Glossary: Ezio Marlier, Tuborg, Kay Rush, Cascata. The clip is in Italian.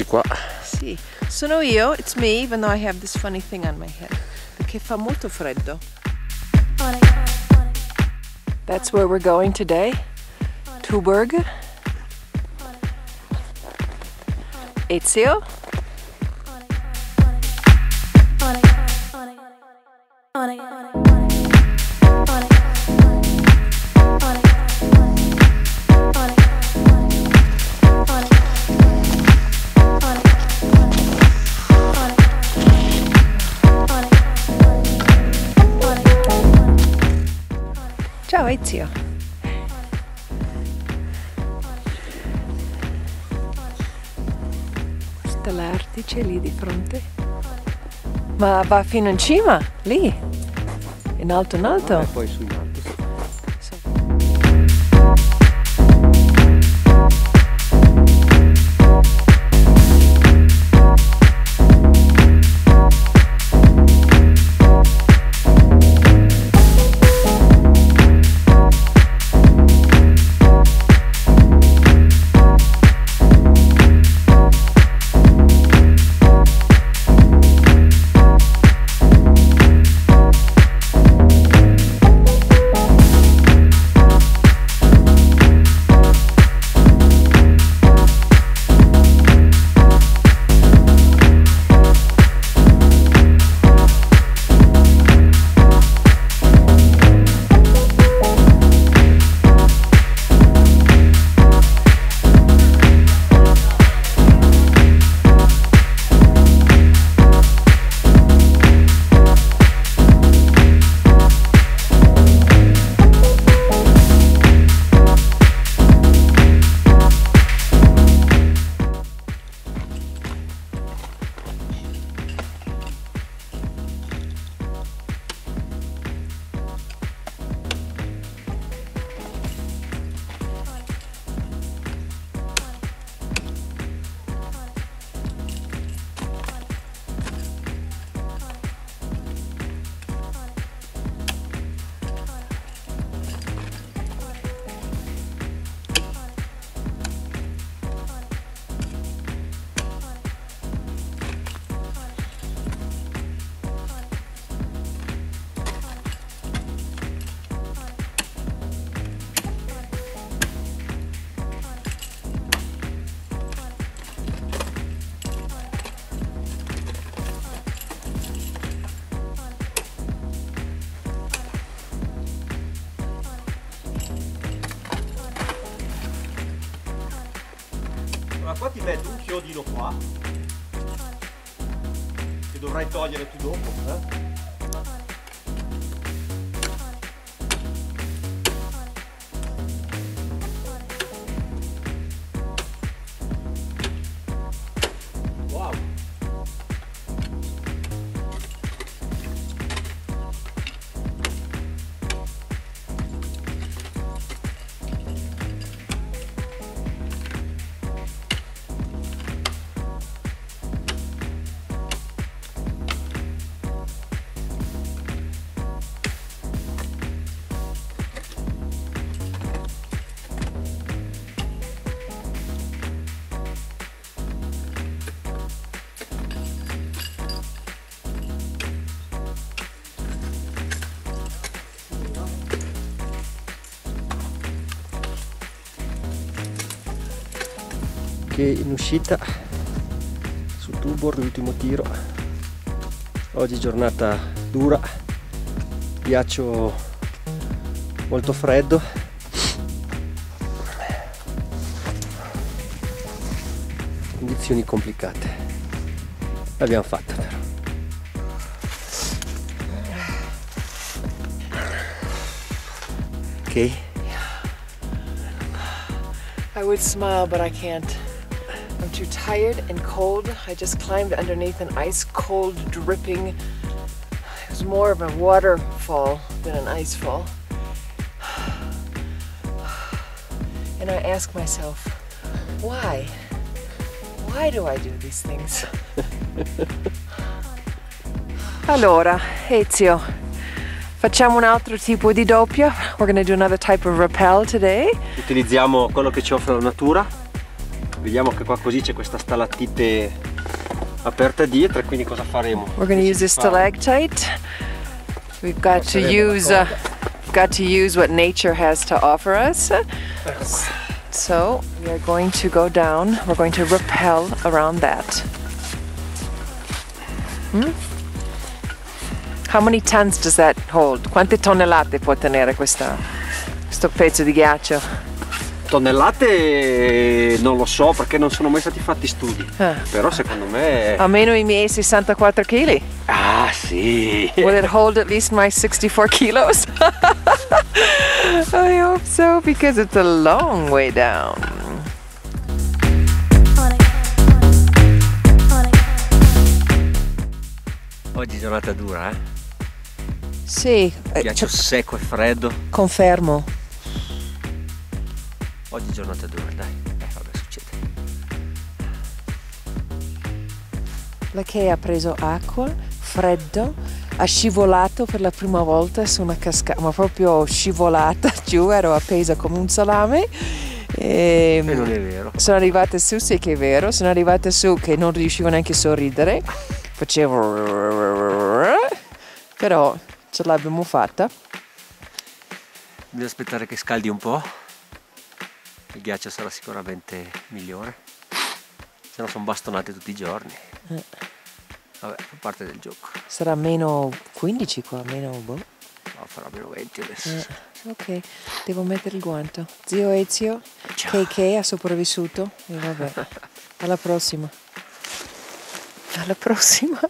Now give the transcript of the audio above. Eccoci qua. Sì, sono io, it's me, even though I have this funny thing on my head. Perché fa molto freddo. That's where we're going today. Tuborg. Ezio. Ciao Ezio! Questa l'artice lì di fronte. Ma va fino in cima, lì, in alto. No, e poi su in alto, sì. Qua ti metto un chiodino qua che dovrai togliere tu dopo, Wow! In uscita su Tuborg, l'ultimo tiro. Oggi giornata dura, ghiaccio molto freddo, condizioni complicate. L'abbiamo fatta però. Ok. I would smile but I can't. I'm too tired and cold. I just climbed underneath an ice cold dripping. It was more of a waterfall than an ice fall. And I ask myself, why? Why do I do these things? Allora, Ezio, facciamo un altro tipo di doppia. We're going to do another type of rappel today. Utilizziamo quello che ci offre la natura. Vediamo che qua così c'è questa stalattite aperta dietro, e quindi cosa faremo? We're going to use this stalactite. We've got to use what nature has to offer us. So we are going to go down. We're going to rappel around that. Hmm? How many tons does that hold? Quante tonnellate può tenere questo pezzo di ghiaccio? Tonnellate non lo so, perché non sono mai stati fatti studi. Però secondo me... almeno i miei 64 kg? Ah sì! Will it hold at least my 64 kilos? I hope so, because it's a long way down. Oggi giornata dura, eh? Sì. Ghiaccio secco e freddo. Confermo. Oggi giornata dura, dai. Vabbè, succede. La Kay ha preso acqua, freddo, ha scivolato per la prima volta su una cascata, ma proprio scivolata giù, ero appesa come un salame. E non è vero. Sono arrivata su, sì che è vero, sono arrivata su che non riuscivo neanche a sorridere. Facevo, però ce l'abbiamo fatta. Devo aspettare che scaldi un po', il ghiaccio sarà sicuramente migliore, se no sono bastonati tutti i giorni. Vabbè, fa parte del gioco. Sarà meno 15 qua, meno boh. No, farà meno 20 adesso. Ok, devo mettere il guanto. Zio Ezio, ciao. KK ha sopravvissuto e vabbè, alla prossima. Alla prossima!